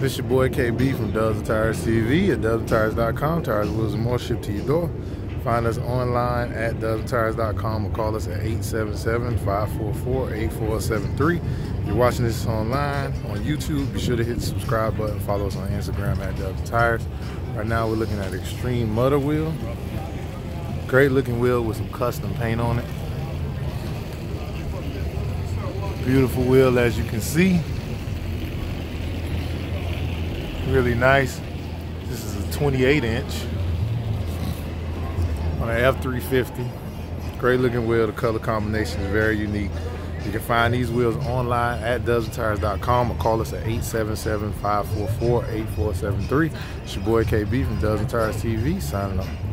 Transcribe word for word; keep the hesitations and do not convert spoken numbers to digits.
This your boy K B from DUBSandTires T V at dubs and tires dot com. Tires, wheels, and more shipped to your door. Find us online at dubs and tires dot com or call us at eight seven seven, five four four, eight four seven three. If you're watching this online on YouTube, be sure to hit the subscribe button. Follow us on Instagram at DUBSandTires. Right now we're looking at Extreme Mudder wheel. Great looking wheel with some custom paint on it. Beautiful wheel, as you can see. Really nice. This is a twenty-eight inch on an F three fifty. Great looking wheel. The color combination is very unique. You can find these wheels online at dubs and tires dot com or call us at eight seven seven, five four four, eight four seven three. It's your boy K B from DUBSandTires T V signing off.